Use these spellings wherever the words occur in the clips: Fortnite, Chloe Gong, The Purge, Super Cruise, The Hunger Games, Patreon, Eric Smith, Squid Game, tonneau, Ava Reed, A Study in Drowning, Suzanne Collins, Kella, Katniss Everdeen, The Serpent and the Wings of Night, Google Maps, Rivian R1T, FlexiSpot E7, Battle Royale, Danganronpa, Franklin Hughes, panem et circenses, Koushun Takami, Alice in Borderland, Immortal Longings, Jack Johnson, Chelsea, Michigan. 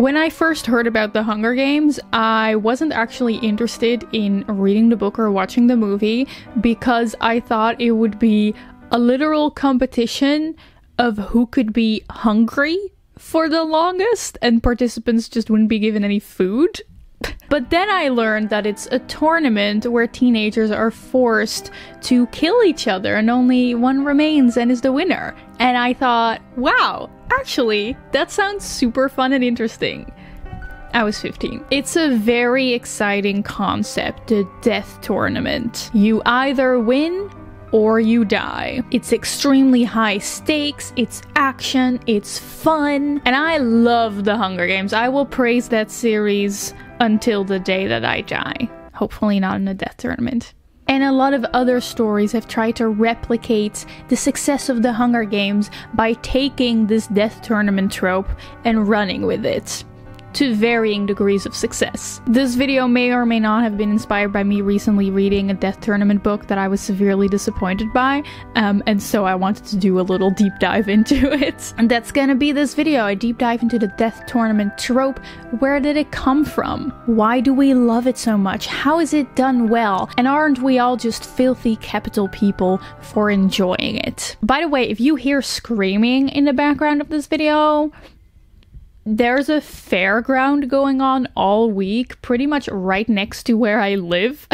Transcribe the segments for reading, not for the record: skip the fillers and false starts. When I first heard about The Hunger Games, I wasn't actually interested in reading the book or watching the movie because I thought it would be a literal competition of who could be hungry for the longest, and participants just wouldn't be given any food. But then I learned that it's a tournament where teenagers are forced to kill each other and only one remains and is the winner. And I thought, wow, actually, that sounds super fun and interesting. I was 15. It's a very exciting concept, the death tournament. You either win or you die. It's extremely high stakes, it's action, it's fun, and I love The Hunger Games. I will praise that series until the day that I die. Hopefully not in a death tournament. And a lot of other stories have tried to replicate the success of The Hunger Games by taking this death tournament trope and running with it, to varying degrees of success. This video may or may not have been inspired by me recently reading a death tournament book that I was severely disappointed by, and so I wanted to do a little deep dive into it. And that's gonna be this video, a deep dive into the death tournament trope. Where did it come from? Why do we love it so much? How is it done well? And aren't we all just filthy capital people for enjoying it? By the way, if you hear screaming in the background of this video, there's a fairground going on all week, pretty much right next to where I live.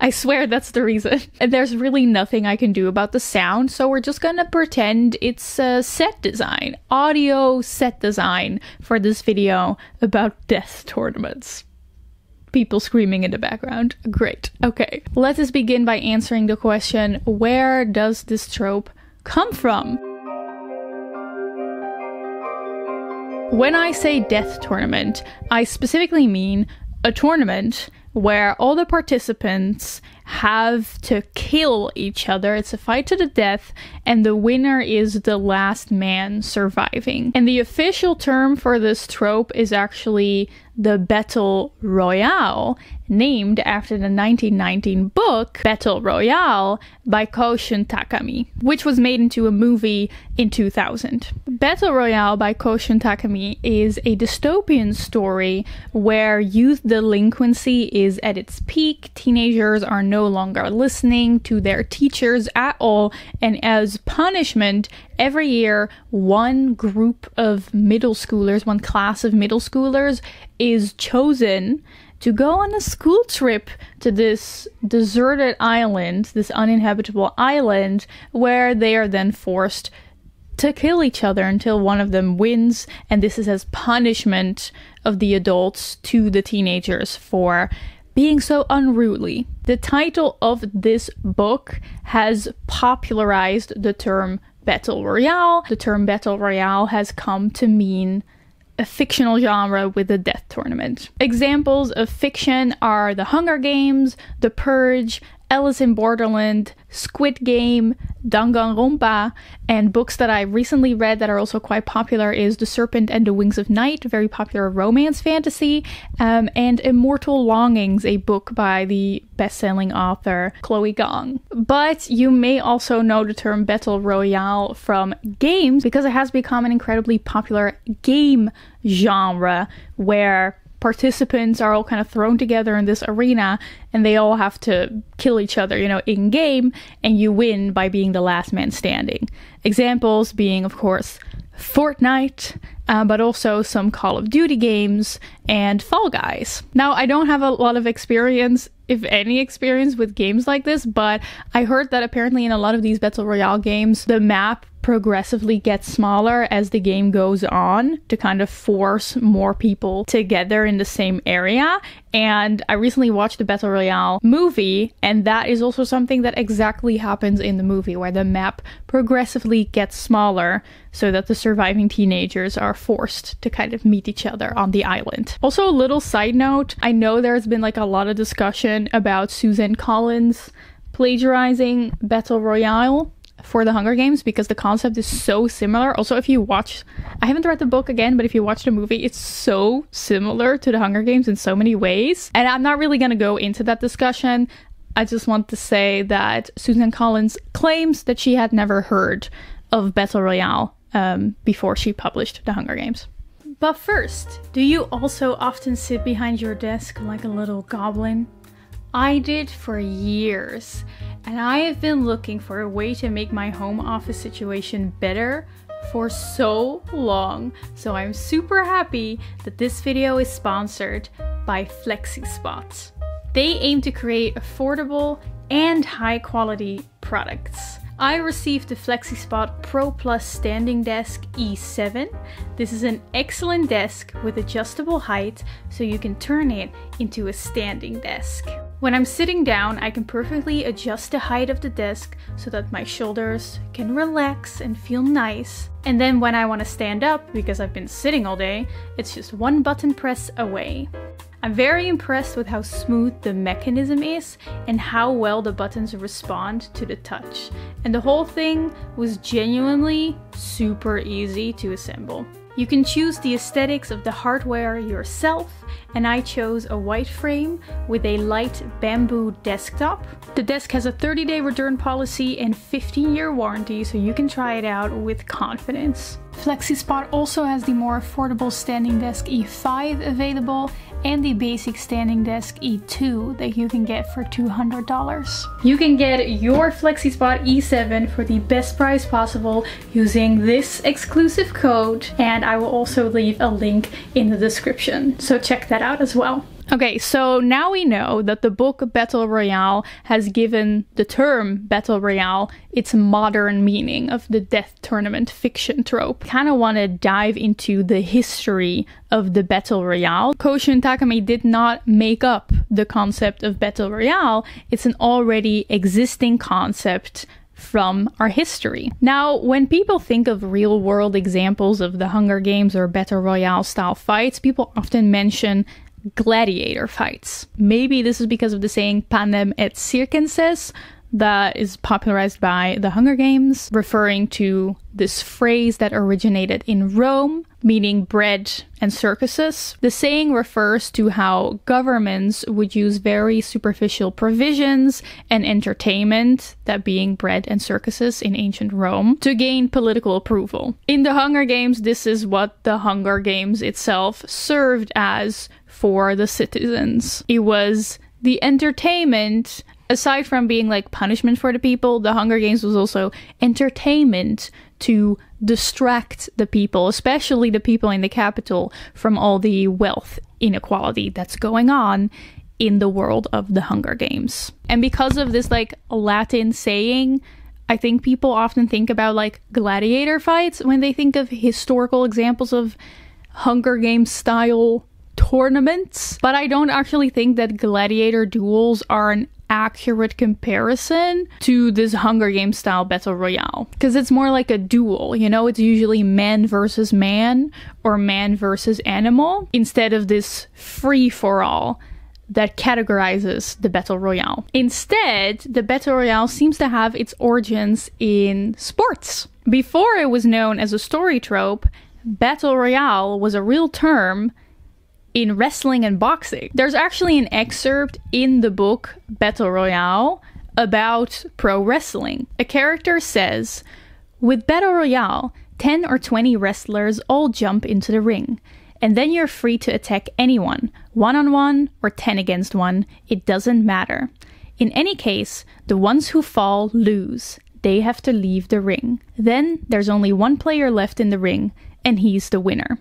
I swear that's the reason. And there's really nothing I can do about the sound, so we're just gonna pretend it's a set design, audio set design for this video about death tournaments. People screaming in the background. Great. Okay. Let us begin by answering the question, where does this trope come from? When I say death tournament, I specifically mean a tournament where all the participants have to kill each other. It's a fight to the death, and the winner is the last man surviving. And the official term for this trope is actually the Battle Royale, named after the 1919 book Battle Royale by Koushun Takami, which was made into a movie in 2000. Battle Royale by Koushun Takami is a dystopian story where youth delinquency is at its peak, teenagers are no longer listening to their teachers at all, and as punishment, every year one group of middle schoolers, one class of middle schoolers is chosen to go on a school trip to this deserted island, this uninhabitable island, where they are then forced to kill each other until one of them wins, and this is as punishment of the adults to the teenagers for being so unruly. The title of this book has popularized the term Battle Royale. The term Battle Royale has come to mean a fictional genre with a death tournament. Examples of fiction are The Hunger Games, The Purge, Alice in Borderland, Squid Game, Danganronpa, and books that I recently read that are also quite popular is The Serpent and the Wings of Night, a very popular romance fantasy, and Immortal Longings, a book by the best-selling author Chloe Gong. But you may also know the term Battle Royale from games because it has become an incredibly popular game genre where participants are all kind of thrown together in this arena and they all have to kill each other, you know, in game, and you win by being the last man standing. Examples being, of course, Fortnite, but also some Call of Duty games and Fall Guys. Now, I don't have a lot of experience, if any experience, with games like this, but I heard that apparently in a lot of these Battle Royale games, the map progressively gets smaller as the game goes on to kind of force more people together in the same area. And I recently watched the Battle Royale movie, and that is also something that exactly happens in the movie, where the map progressively gets smaller so that the surviving teenagers are forced to kind of meet each other on the island. Also, a little side note, I know there's been like a lot of discussion about Suzanne Collins plagiarizing Battle Royale for The Hunger Games because the concept is so similar. Also, if you watch, I haven't read the book again, but if you watch the movie, it's so similar to The Hunger Games in so many ways. And I'm not really gonna go into that discussion. I just want to say that Suzanne Collins claims that she had never heard of Battle Royale before she published The Hunger Games. But first, do you also often sit behind your desk like a little goblin? I did for years, and I have been looking for a way to make my home office situation better for so long, so I'm super happy that this video is sponsored by FlexiSpot. They aim to create affordable and high quality products. I received the FlexiSpot Pro Plus Standing Desk E7. This is an excellent desk with adjustable height, so you can turn it into a standing desk. When I'm sitting down, I can perfectly adjust the height of the desk so that my shoulders can relax and feel nice. And then when I want to stand up, because I've been sitting all day, it's just one button press away. I'm very impressed with how smooth the mechanism is and how well the buttons respond to the touch. And the whole thing was genuinely super easy to assemble. You can choose the aesthetics of the hardware yourself, and I chose a white frame with a light bamboo desktop. The desk has a 30-day return policy and 15-year warranty, so you can try it out with confidence. FlexiSpot also has the more affordable standing desk E5 available and the basic standing desk E2 that you can get for $200. You can get your FlexiSpot E7 for the best price possible using this exclusive code, and I will also leave a link in the description, so check that out as well. Okay, so now we know that the book Battle Royale has given the term Battle Royale its modern meaning of the death tournament fiction trope. Kind of want to dive into the history of the Battle Royale. Koushun Takami did not make up the concept of Battle Royale. It's an already existing concept from our history. Now, when people think of real-world examples of the Hunger Games or Battle Royale-style fights, people often mention gladiator fights. Maybe this is because of the saying "panem et circenses" that is popularized by the Hunger Games, referring to this phrase that originated in Rome, meaning bread and circuses. The saying refers to how governments would use very superficial provisions and entertainment, that being bread and circuses in ancient Rome, to gain political approval. In the Hunger Games, this is what the Hunger Games itself served as for the citizens. It was the entertainment. Aside from being like punishment for the people, the Hunger Games was also entertainment to distract the people, especially the people in the capital, from all the wealth inequality that's going on in the world of the Hunger Games. And because of this like Latin saying, I think people often think about like gladiator fights when they think of historical examples of Hunger Games style tournaments. But I don't actually think that gladiator duels are an accurate comparison to this Hunger Games style Battle Royale, because it's more like a duel, you know? It's usually man versus man or man versus animal, instead of this free-for-all that categorizes the Battle Royale. Instead, the Battle Royale seems to have its origins in sports. Before it was known as a story trope, Battle Royale was a real term in wrestling and boxing. There's actually an excerpt in the book Battle Royale about pro wrestling. A character says, "With Battle Royale, 10 or 20 wrestlers all jump into the ring, and then you're free to attack anyone, one-on-one or 10 against one, it doesn't matter. In any case, the ones who fall lose. They have to leave the ring. Then there's only one player left in the ring, and he's the winner."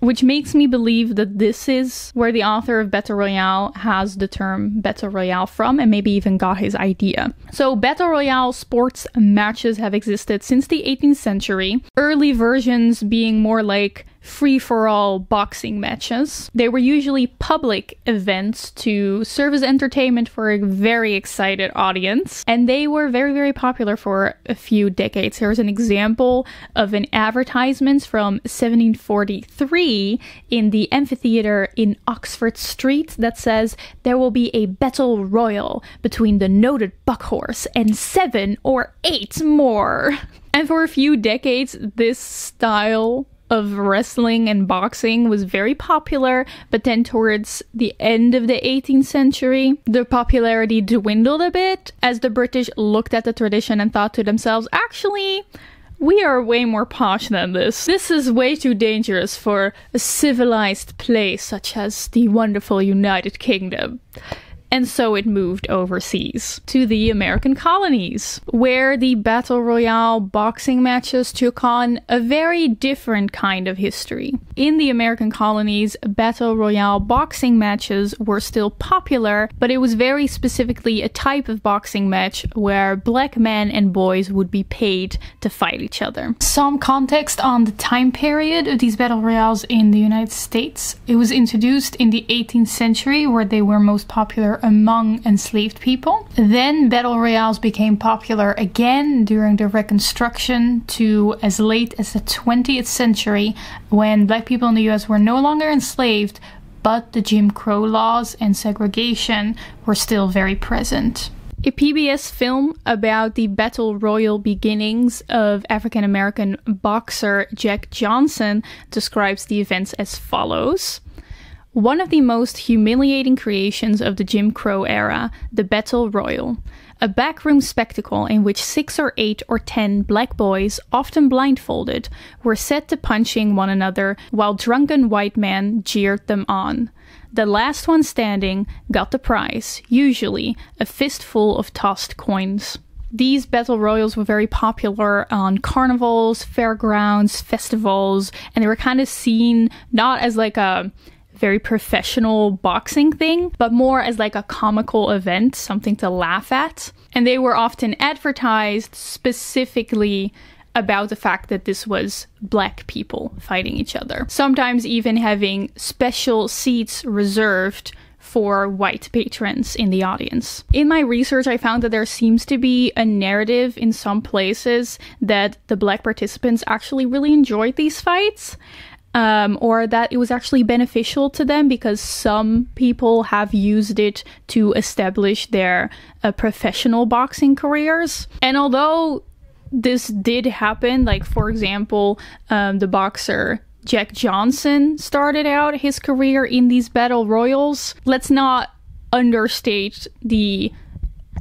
Which makes me believe that this is where the author of Battle Royale has the term Battle Royale from, and maybe even got his idea. So Battle Royale sports matches have existed since the 18th century, early versions being more like free-for-all boxing matches. They were usually public events to serve as entertainment for a very excited audience, and they were very, very popular for a few decades. Here's an example of an advertisement from 1743 in the amphitheater in Oxford Street that says, "There will be a battle royal between the noted buckhorse and 7 or 8 more." And for a few decades, this style of wrestling and boxing was very popular, but then towards the end of the 18th century, the popularity dwindled a bit as the British looked at the tradition and thought to themselves, actually, We are way more posh than this. This is way too dangerous for a civilized place such as the wonderful United Kingdom. And so it moved overseas to the American colonies, where the Battle Royale boxing matches took on a very different kind of history. In the American colonies, Battle Royale boxing matches were still popular, but it was very specifically a type of boxing match where black men and boys would be paid to fight each other. Some context on the time period of these Battle Royales in the United States. It was introduced in the 18th century, where they were most popular among enslaved people. Then battle royales became popular again during the Reconstruction to as late as the 20th century, when black people in the US were no longer enslaved, but the Jim Crow laws and segregation were still very present. A PBS film about the battle royal beginnings of African-American boxer Jack Johnson describes the events as follows. One of the most humiliating creations of the Jim Crow era, the Battle Royal, a backroom spectacle in which 6 or 8 or 10 black boys, often blindfolded, were set to punching one another while drunken white men jeered them on. The last one standing got the prize, usually a fistful of tossed coins. These battle royals were very popular on carnivals, fairgrounds, festivals, and they were kind of seen not as like a very professional boxing thing, but more as like a comical event, something to laugh at. And they were often advertised specifically about the fact that this was black people fighting each other, sometimes even having special seats reserved for white patrons in the audience. In my research, I found that there seems to be a narrative in some places that the black participants actually really enjoyed these fights. Or that it was actually beneficial to them, because some people have used it to establish their professional boxing careers. And although this did happen, like for example, the boxer Jack Johnson started out his career in these battle royals, let's not understate the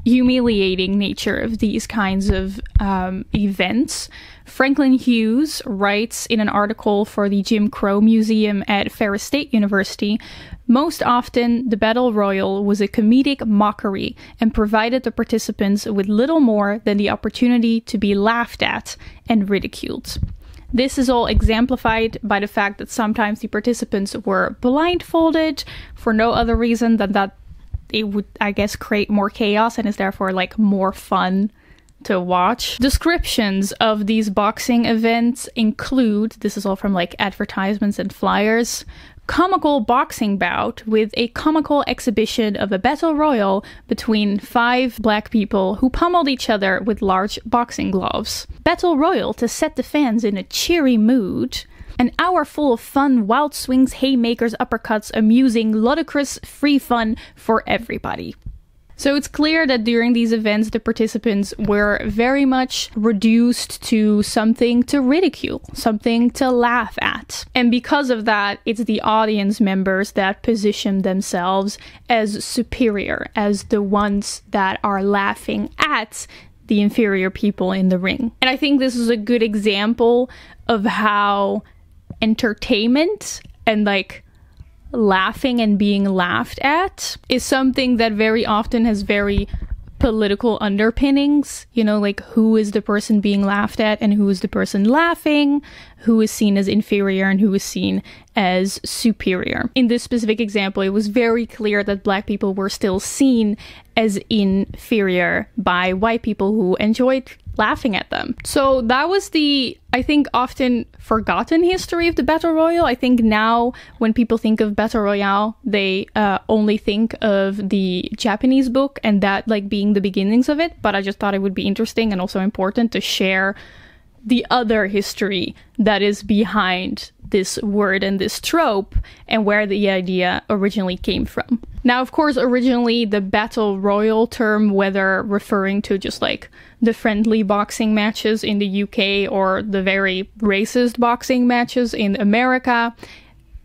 humiliating nature of these kinds of events. Franklin Hughes writes in an article for the Jim Crow Museum at Ferris State University, "Most often, the battle royal was a comedic mockery and provided the participants with little more than the opportunity to be laughed at and ridiculed. This is all exemplified by the fact that sometimes the participants were blindfolded for no other reason than that it would, I guess, create more chaos and is therefore like more fun to watch." Descriptions of these boxing events include, this is all from like advertisements and flyers, comical boxing bout with a comical exhibition of a battle royal between 5 black people who pummeled each other with large boxing gloves. Battle royal to set the fans in a cheery mood. An hour full of fun, wild swings, haymakers, uppercuts, amusing, ludicrous, free fun for everybody. So it's clear that during these events, the participants were very much reduced to something to ridicule, something to laugh at. And because of that, it's the audience members that position themselves as superior, as the ones that are laughing at the inferior people in the ring. And I think this is a good example of how entertainment and like laughing and being laughed at is something that very often has very political underpinnings, you know, like who is the person being laughed at and who is the person laughing, who is seen as inferior and who is seen as superior. In this specific example, it was very clear that black people were still seen as inferior by white people who enjoyed laughing at them. So that was the, I think, often forgotten history of the Battle Royale. I think now when people think of Battle Royale, they only think of the Japanese book and that like being the beginnings of it. But I just thought it would be interesting and also important to share the other history that is behind this word and this trope and where the idea originally came from. Now, of course, originally the battle royal term, whether referring to just like the friendly boxing matches in the UK or the very racist boxing matches in America,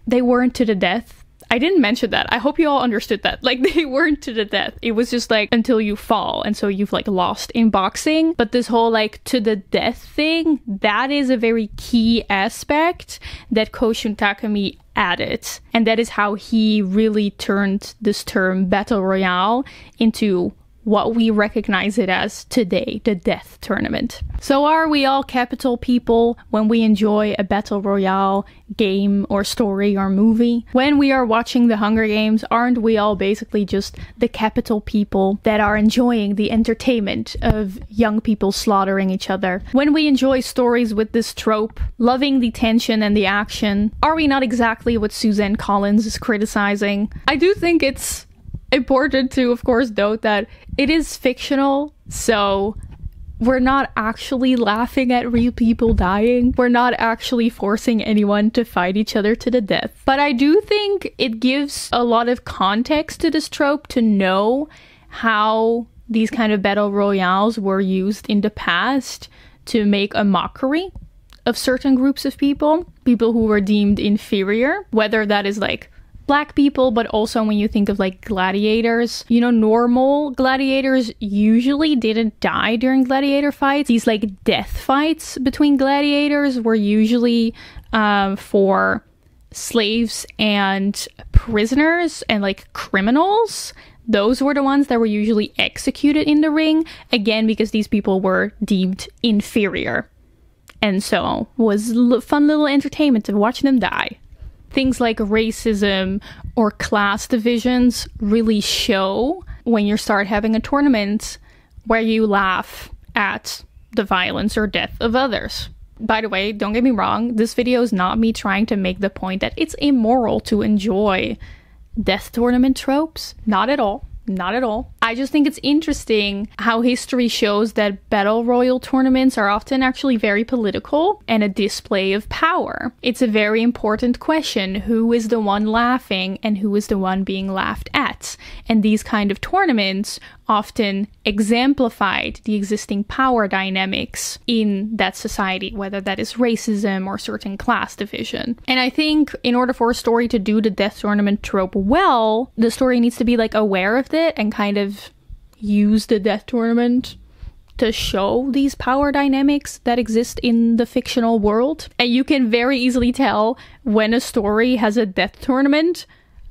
they weren't to the death. I didn't mention that. I hope you all understood that. Like, they weren't to the death. It was just like until you fall, and so you've like lost in boxing. But this whole like to the death thing, that is a very key aspect that Koushun Takami added, and that is how he really turned this term Battle Royale into what we recognize it as today, the death tournament. So are we all capital people when we enjoy a battle royale game or story or movie? When we are watching The Hunger Games, aren't we all basically just the capital people that are enjoying the entertainment of young people slaughtering each other? When we enjoy stories with this trope, loving the tension and the action, are we not exactly what Suzanne Collins is criticizing? I do think it's important to, of course, note that it is fictional, so we're not actually laughing at real people dying. We're not actually forcing anyone to fight each other to the death. But I do think it gives a lot of context to this trope to know how these kind of battle royales were used in the past to make a mockery of certain groups of people, people who were deemed inferior, whether that is like Black people, but also when you think of like gladiators, you know, normal gladiators usually didn't die during gladiator fights. These like death fights between gladiators were usually for slaves and prisoners and like criminals. Those were the ones that were usually executed in the ring, again, because these people were deemed inferior. And so it was fun little entertainment to watch them die. Things like racism or class divisions really show when you start having a tournament where you laugh at the violence or death of others. By the way, don't get me wrong, this video is not me trying to make the point that it's immoral to enjoy death tournament tropes. Not at all. Not at all. I just think it's interesting how history shows that battle royal tournaments are often actually very political and a display of power. It's a very important question. Who is the one laughing and who is the one being laughed at? And these kind of tournaments often exemplified the existing power dynamics in that society, whether that is racism or certain class division. And I think in order for a story to do the death tournament trope well, the story needs to be like aware of it and kind of use the death tournament to show these power dynamics that exist in the fictional world. And you can very easily tell when a story has a death tournament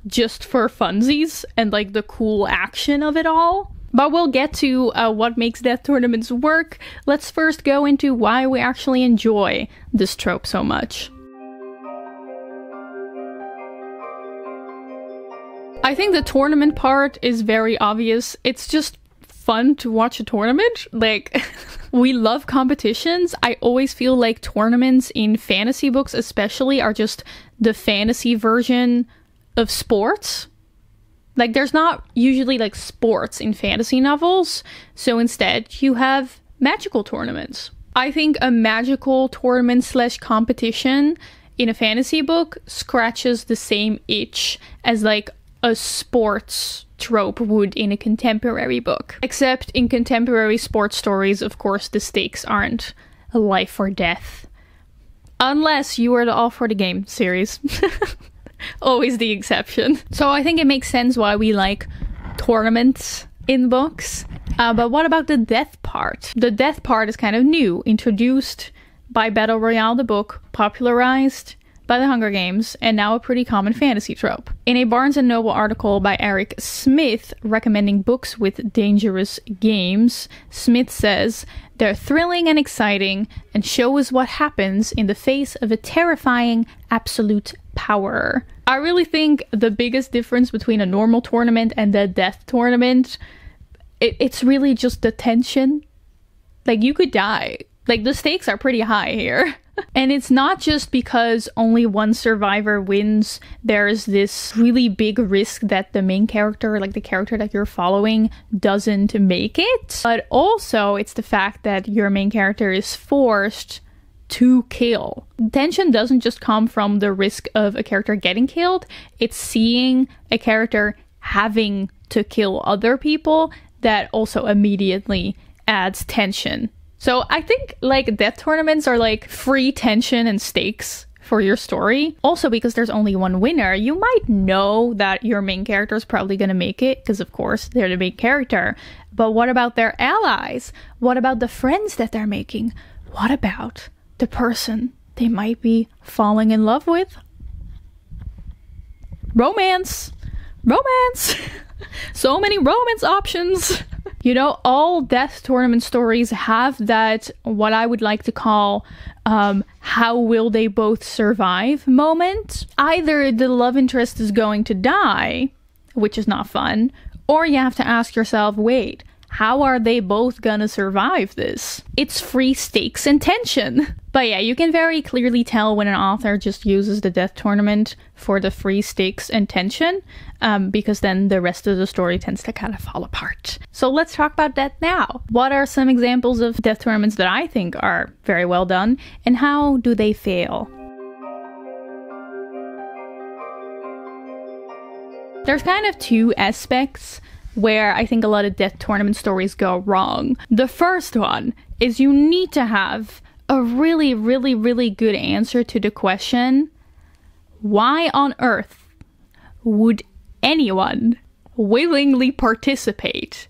just for funsies and like the cool action of it all. But we'll get to what makes death tournaments work. Let's first go into why we actually enjoy this trope so much. I think the tournament part is very obvious. It's just fun to watch a tournament. Like, we love competitions. I always feel like tournaments in fantasy books especially are just the fantasy version of sports. Like, there's not usually like sports in fantasy novels, so instead you have magical tournaments. I think a magical tournament slash competition in a fantasy book scratches the same itch as like a sports trope would in a contemporary book. Except in contemporary sports stories, of course, the stakes aren't life or death. Unless you were the All for the Game series. Always the exception. So I think it makes sense why we like tournaments in books. But what about the death part? The death part is kind of new, introduced by Battle Royale, the book, popularized by The Hunger Games, and now a pretty common fantasy trope. In a Barnes & Noble article by Eric Smith recommending books with dangerous games, Smith says, "They're thrilling and exciting and show us what happens in the face of a terrifying absolute power." I really think the biggest difference between a normal tournament and the death tournament, it's really just the tension. Like, you could die. Like, the stakes are pretty high here. And it's not just because only one survivor wins. There's this really big risk that the main character, like the character that you're following, doesn't make it. But also it's the fact that your main character is forced to kill. Tension doesn't just come from the risk of a character getting killed. It's seeing a character having to kill other people that also immediately adds tension. So I think like death tournaments are like free tension and stakes for your story. Also, because there's only one winner, you might know that your main character is probably going to make it because, of course, they're the main character. But what about their allies? What about the friends that they're making? What about the person they might be falling in love with? Romance! Romance! So many romance options! You know, all death tournament stories have that, what I would like to call, how will they both survive moment. Either the love interest is going to die, which is not fun, or you have to ask yourself, wait, how are they both gonna survive this? It's free stakes and tension. But yeah, you can very clearly tell when an author just uses the death tournament for the free stakes and tension, because then the rest of the story tends to kind of fall apart. So let's talk about that now. What are some examples of death tournaments that I think are very well done, and how do they fail? There's kind of two aspects where I think a lot of death tournament stories go wrong. The first one is you need to have a really, really, really good answer to the question, why on earth would anyone willingly participate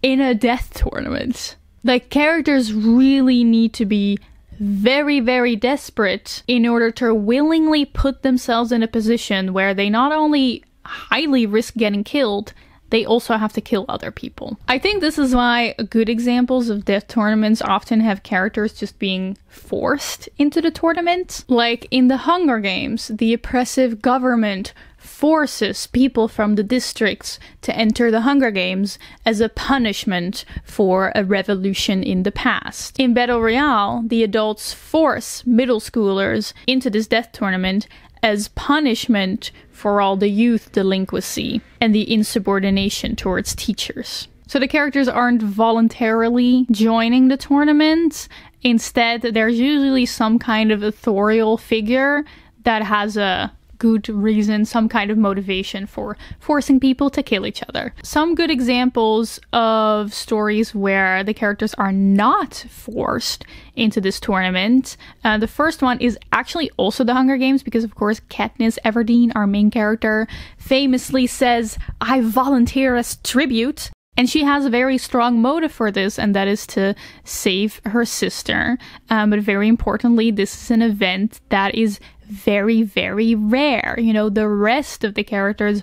in a death tournament? Like, characters really need to be very, very desperate in order to willingly put themselves in a position where they not only highly risk getting killed, they also have to kill other people. I think this is why good examples of death tournaments often have characters just being forced into the tournament. Like in The Hunger Games, the oppressive government forces people from the districts to enter the Hunger Games as a punishment for a revolution in the past. In Battle Royale, the adults force middle schoolers into this death tournament as punishment for all the youth delinquency and the insubordination towards teachers. So the characters aren't voluntarily joining the tournament. Instead, there's usually some kind of authorial figure that has a good reason, some kind of motivation for forcing people to kill each other. Some good examples of stories where the characters are not forced into this tournament. The first one is actually also The Hunger Games, because of course Katniss Everdeen, our main character, famously says, "I volunteer as tribute." And she has a very strong motive for this, and that is to save her sister. But very importantly, this is an event that is very, very rare. You know, the rest of the characters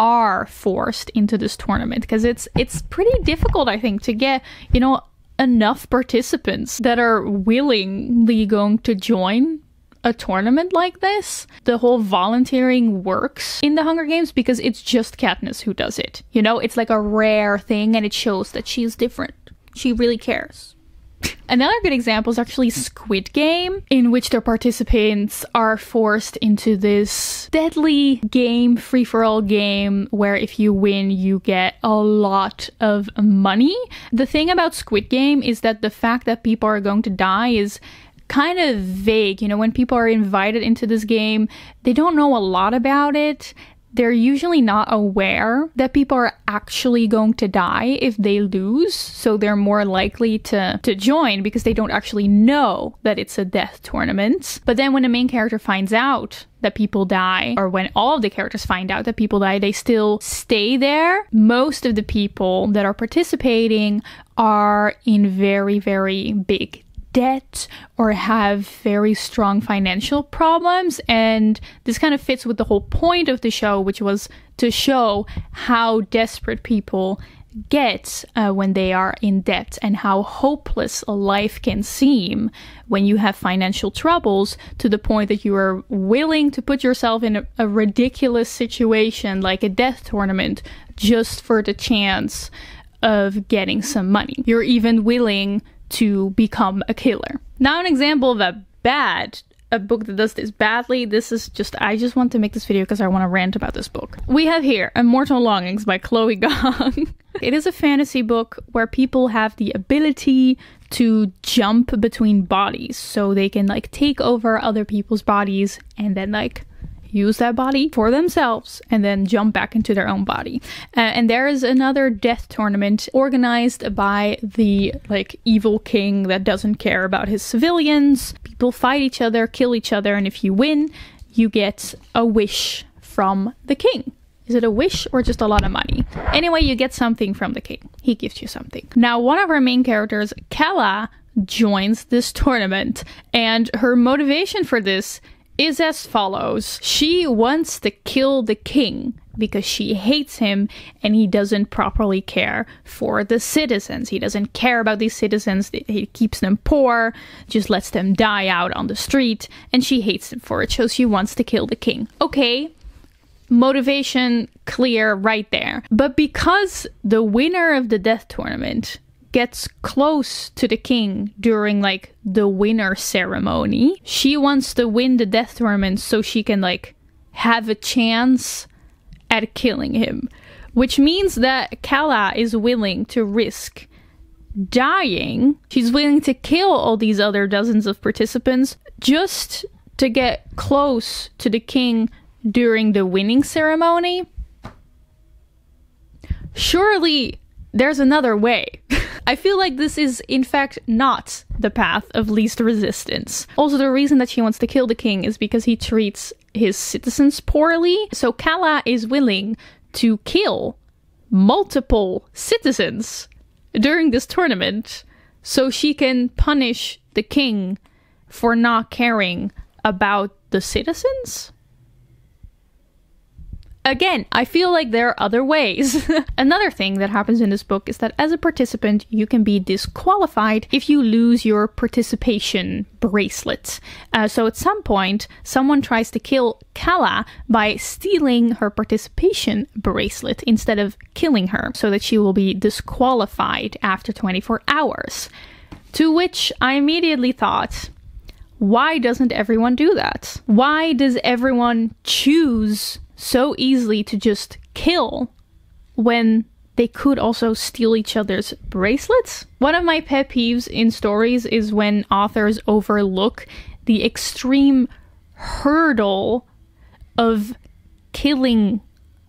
are forced into this tournament because it's pretty difficult, I think, to get, you know, enough participants that are willingly going to join a tournament like this. The whole volunteering works in The Hunger Games because it's just Katniss who does it. You know, it's like a rare thing, and it shows that she's different. She really cares. Another good example is actually Squid Game, in which their participants are forced into this deadly game, free-for-all game, where if you win, you get a lot of money. The thing about Squid Game is that the fact that people are going to die is kind of vague. You know, when people are invited into this game, they don't know a lot about it. They're usually not aware that people are actually going to die if they lose, so they're more likely to join because they don't actually know that it's a death tournament. But then when the main character finds out that people die, or when all of the characters find out that people die, they still stay there. Most of the people that are participating are in very, very big debt or have very strong financial problems, and this kind of fits with the whole point of the show, which was to show how desperate people get when they are in debt, and how hopeless life can seem when you have financial troubles to the point that you are willing to put yourself in a ridiculous situation like a death tournament just for the chance of getting some money. You're even willing to become a killer. Now, an example of a book that does this badly. This is just, I just want to make this video because I want to rant about this book. We have here Immortal Longings by Chloe Gong. It is a fantasy book where people have the ability to jump between bodies, so they can like take over other people's bodies and then like use that body for themselves and then jump back into their own body. And there is another death tournament organized by the like evil king that doesn't care about his civilians. People fight each other, kill each other, and if you win, you get a wish from the king. Is it a wish or just a lot of money? Anyway, you get something from the king. He gives you something. Now, one of our main characters, Kella, joins this tournament, and her motivation for this is as follows. She wants to kill the king because she hates him and he doesn't properly care for the citizens. He doesn't care about these citizens. He keeps them poor, just lets them die out on the street, and she hates them for it. So she wants to kill the king. Okay. Motivation clear right there. But because the winner of the death tournament gets close to the king during like the winner ceremony, she wants to win the death tournament so she can like have a chance at killing him, which means that Kella is willing to risk dying. She's willing to kill all these other dozens of participants just to get close to the king during the winning ceremony. Surely there's another way. I feel like this is in fact not the path of least resistance. Also, the reason that she wants to kill the king is because he treats his citizens poorly. So Kella is willing to kill multiple citizens during this tournament so she can punish the king for not caring about the citizens? Again, I feel like there are other ways. Another thing that happens in this book is that as a participant, you can be disqualified if you lose your participation bracelet. So at some point, someone tries to kill Kella by stealing her participation bracelet instead of killing her, so that she will be disqualified after 24 hours. To which I immediately thought, why doesn't everyone do that? Why does everyone choose so easily to just kill when they could also steal each other's bracelets? One of my pet peeves in stories is when authors overlook the extreme hurdle of killing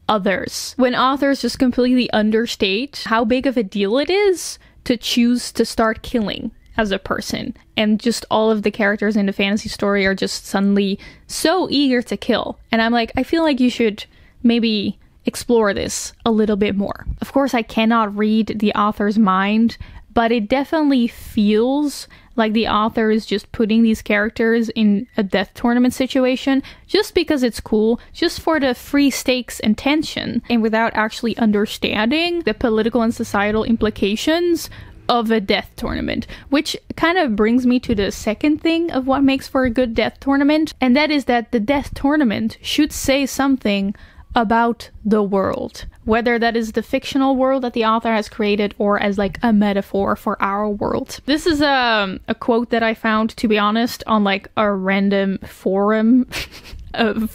others. When authors just completely understate how big of a deal it is to choose to start killing as a person, and just all of the characters in the fantasy story are just suddenly so eager to kill. And I'm like, I feel like you should maybe explore this a little bit more. Of course, I cannot read the author's mind, but it definitely feels like the author is just putting these characters in a death tournament situation just because it's cool, just for the free stakes and tension, and without actually understanding the political and societal implications of a death tournament. Which kind of brings me to the second thing of what makes for a good death tournament, and that is that the death tournament should say something about the world, whether that is the fictional world that the author has created or as like a metaphor for our world. This is a quote that I found, to be honest, on like a random forum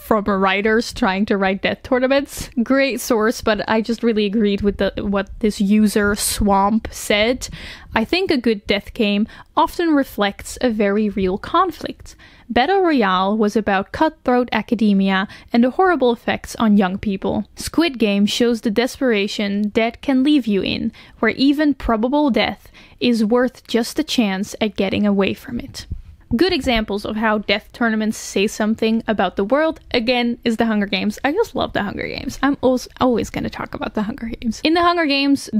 from writers trying to write death tournaments. Great source, but I just really agreed with what this user Swamp said. I think a good death game often reflects a very real conflict. Battle Royale was about cutthroat academia and the horrible effects on young people. Squid Game shows the desperation death can leave you in, where even probable death is worth just a chance at getting away from it. Good examples of how death tournaments say something about the world, again, is The Hunger Games. I just love The Hunger Games. I'm always going to talk about The Hunger Games. In The Hunger Games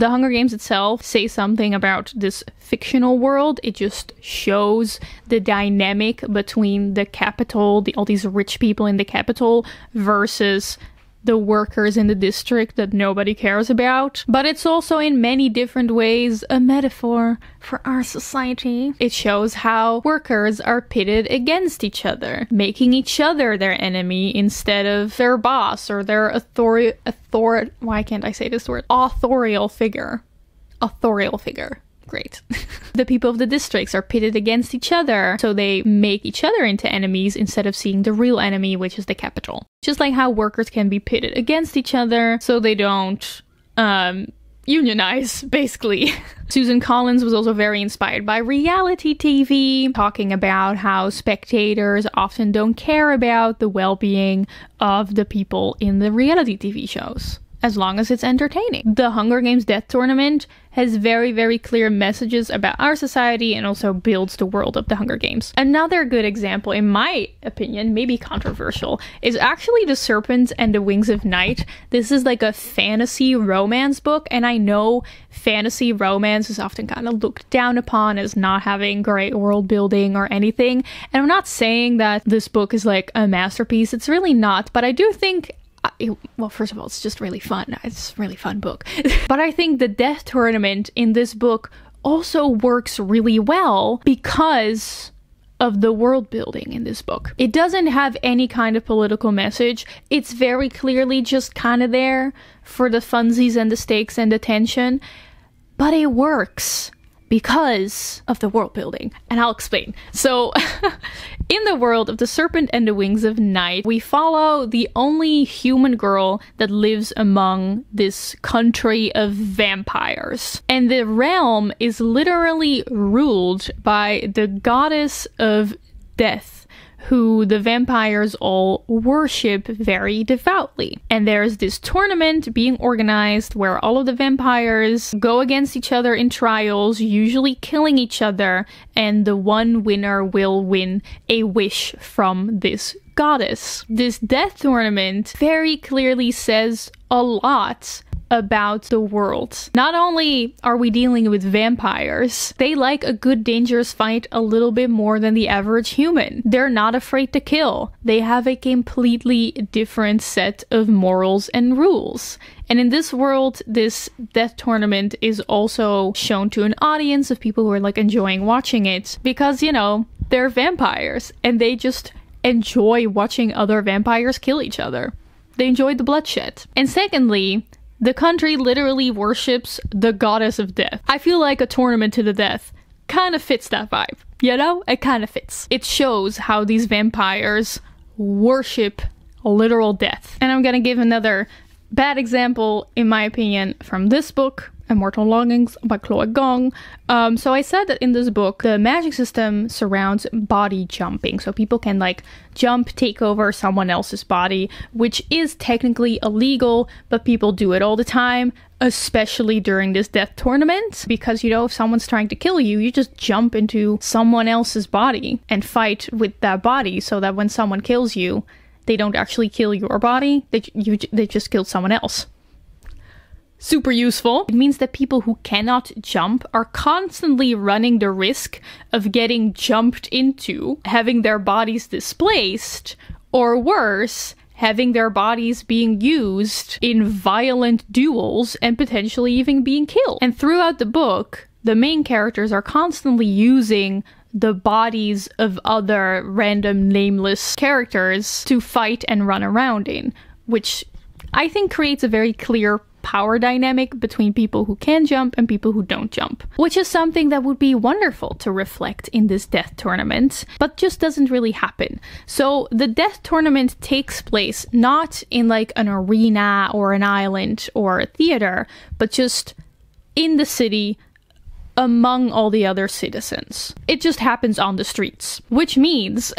itself say something about this fictional world. It just shows the dynamic between the capital, all these rich people in the capital, versus the workers in the district that nobody cares about. But it's also in many different ways a metaphor for our society. It shows how workers are pitted against each other, making each other their enemy instead of their boss or their authorial figure. Authorial figure. Great. The people of the districts are pitted against each other, so they make each other into enemies instead of seeing the real enemy, which is the capital. Just like how workers can be pitted against each other, so they don't unionize, basically. Suzanne Collins was also very inspired by reality TV, talking about how spectators often don't care about the well-being of the people in the reality TV shows, as long as it's entertaining. The Hunger Games Death Tournament has very, very clear messages about our society and also builds the world of the Hunger Games. Another good example, in my opinion, maybe controversial, is actually The Serpent and the Wings of Night. This is like a fantasy romance book, and I know fantasy romance is often kind of looked down upon as not having great world building or anything. And I'm not saying that this book is like a masterpiece, it's really not, but I do think well, first of all, it's just really fun. It's a really fun book. But I think the death tournament in this book also works really well because of the world building in this book. It doesn't have any kind of political message. It's very clearly just kind of there for the funsies and the stakes and the tension. But it works because of the world building, and I'll explain. So in the world of The Serpent and the Wings of Night, we follow the only human girl that lives among this country of vampires, and the realm is literally ruled by the goddess of death, who the vampires all worship very devoutly. And there's this tournament being organized where all of the vampires go against each other in trials, usually killing each other, and the one winner will win a wish from this goddess. This death tournament very clearly says a lot about the world. Not only are we dealing with vampires, they like a good dangerous fight a little bit more than the average human. They're not afraid to kill. They have a completely different set of morals and rules. And in this world, this death tournament is also shown to an audience of people who are like enjoying watching it because, you know, they're vampires and they just enjoy watching other vampires kill each other. They enjoy the bloodshed. And secondly, the country literally worships the goddess of death. I feel like a tournament to the death kind of fits that vibe, you know? It kind of fits. It shows how these vampires worship literal death. And I'm gonna give another bad example, in my opinion, from this book, Immortal Longings by Chloe Gong. So I said that in this book, the magic system surrounds body jumping. So people can like jump, take over someone else's body, which is technically illegal, but people do it all the time, especially during this death tournament. Because, you know, if someone's trying to kill you, you just jump into someone else's body and fight with that body so that when someone kills you, they don't actually kill your body, they just killed someone else. Super useful. It means that people who cannot jump are constantly running the risk of getting jumped into, having their bodies displaced, or worse, having their bodies being used in violent duels and potentially even being killed. And throughout the book, the main characters are constantly using the bodies of other random nameless characters to fight and run around in, which I think creates a very clear power dynamic between people who can jump and people who don't jump, which is something that would be wonderful to reflect in this death tournament, but just doesn't really happen. So the death tournament takes place not in like an arena or an island or a theater, but just in the city among all the other citizens. It just happens on the streets, which means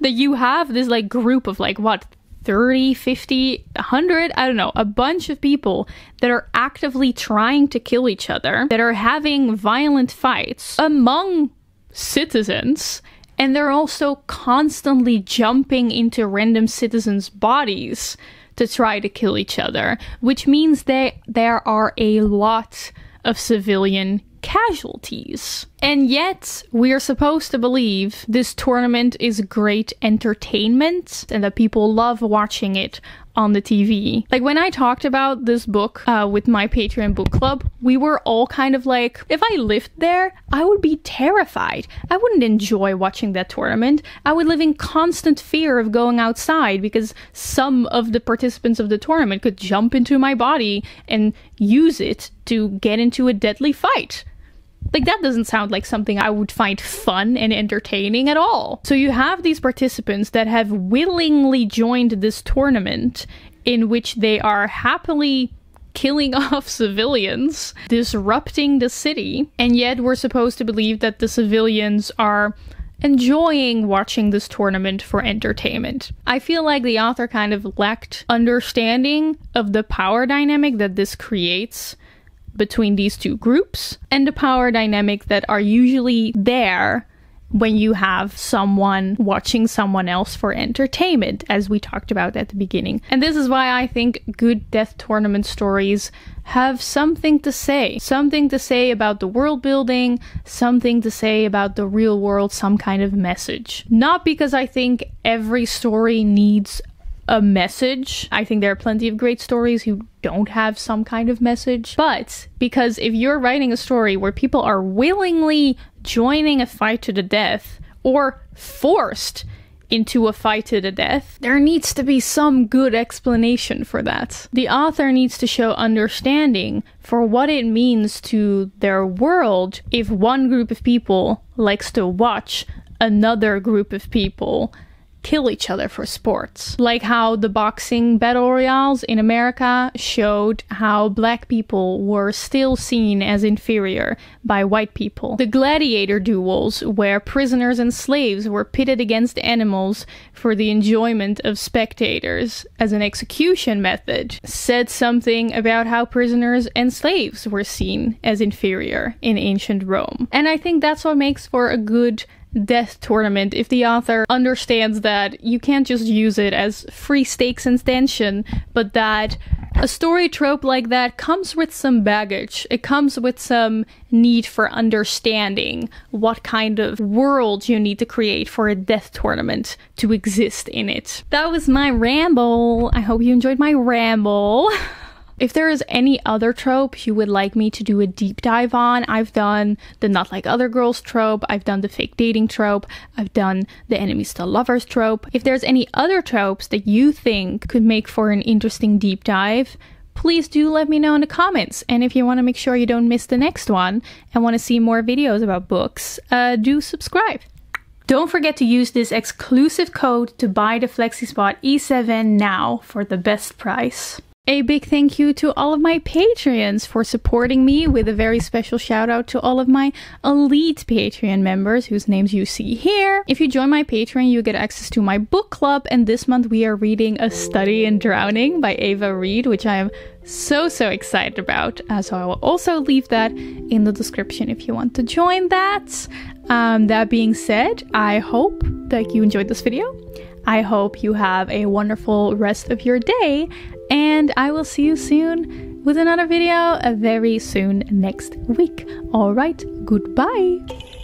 that you have this like group of like, what, 30, 50, 100, I don't know, a bunch of people that are actively trying to kill each other, that are having violent fights among citizens, and they're also constantly jumping into random citizens' bodies to try to kill each other, which means that there are a lot of civilian casualties. And yet, we are supposed to believe this tournament is great entertainment and that people love watching it on the TV. Like, when I talked about this book with my Patreon book club, we were all kind of like, if I lived there, I would be terrified. I wouldn't enjoy watching that tournament. I would live in constant fear of going outside because some of the participants of the tournament could jump into my body and use it to get into a deadly fight. Like, that doesn't sound like something I would find fun and entertaining at all. So you have these participants that have willingly joined this tournament in which they are happily killing off civilians, disrupting the city, and yet we're supposed to believe that the civilians are enjoying watching this tournament for entertainment. I feel like the author kind of lacked understanding of the power dynamic that this creates between these two groups, and the power dynamic that are usually there when you have someone watching someone else for entertainment, as we talked about at the beginning. And this is why I think good death tournament stories have something to say about the world building, something to say about the real world, some kind of message. Not because I think every story needs a message. I think there are plenty of great stories who don't have some kind of message, but because if you're writing a story where people are willingly joining a fight to the death or forced into a fight to the death, there needs to be some good explanation for that. The author needs to show understanding for what it means to their world if one group of people likes to watch another group of people kill each other for sports. Like how the boxing battle royales in America showed how black people were still seen as inferior by white people. The gladiator duels, where prisoners and slaves were pitted against animals for the enjoyment of spectators as an execution method, said something about how prisoners and slaves were seen as inferior in ancient Rome. And I think that's what makes for a good death tournament, if the author understands that you can't just use it as free stakes and tension, but that a story trope like that comes with some baggage. It comes with some need for understanding what kind of world you need to create for a death tournament to exist in it. That was my ramble. I hope you enjoyed my ramble. If there is any other trope you would like me to do a deep dive on, I've done the not like other girls trope, I've done the fake dating trope, I've done the enemies to lovers trope. If there's any other tropes that you think could make for an interesting deep dive, please do let me know in the comments. And if you want to make sure you don't miss the next one and want to see more videos about books, do subscribe. Don't forget to use this exclusive code to buy the FlexiSpot E7 now for the best price. A big thank you to all of my Patreons for supporting me, with a very special shout out to all of my elite Patreon members whose names you see here. If you join my Patreon, you get access to my book club, and this month we are reading A Study in Drowning by Ava Reed, which I am so excited about. So I will also leave that in the description if you want to join that. That being said, I hope that you enjoyed this video. I hope you have a wonderful rest of your day, and I will see you soon with another video very soon next week. All right, goodbye.